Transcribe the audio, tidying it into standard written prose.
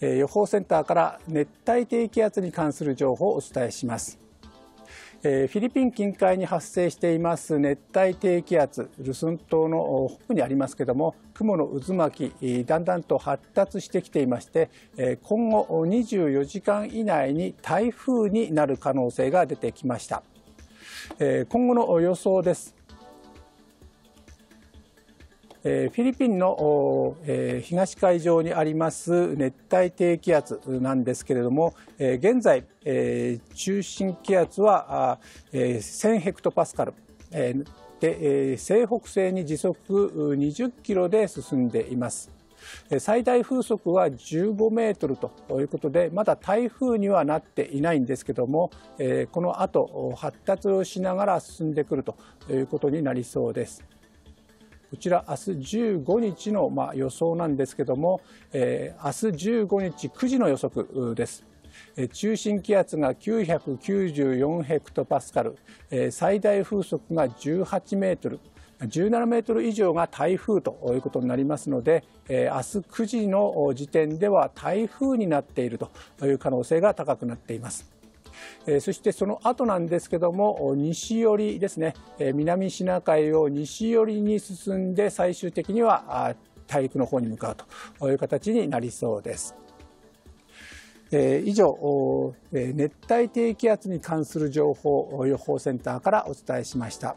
予報センターから熱帯低気圧に関する情報をお伝えします。フィリピン近海に発生しています熱帯低気圧、ルスン島の北部にありますけれども、雲の渦巻き、だんだんと発達してきていまして、今後24時間以内に台風になる可能性が出てきました。今後の予想です。フィリピンの東海上にあります熱帯低気圧なんですけれども、現在中心気圧は1000ヘクトパスカルで、西北西に時速20キロで進んでいます。最大風速は15メートルということで、まだ台風にはなっていないんですけども、このあと発達をしながら進んでくるということになりそうです。こちら明日15日の予想なんですけども、明日15日9時の予測です。中心気圧が994ヘクトパスカル、最大風速が18メートル、17メートル以上が台風ということになりますので、明日9時の時点では台風になっているという可能性が高くなっています。そしてその後なんですけども、西寄りですね、南シナ海を西寄りに進んで、最終的には大陸の方に向かうという形になりそうです。以上、熱帯低気圧に関する情報を予報センターからお伝えしました。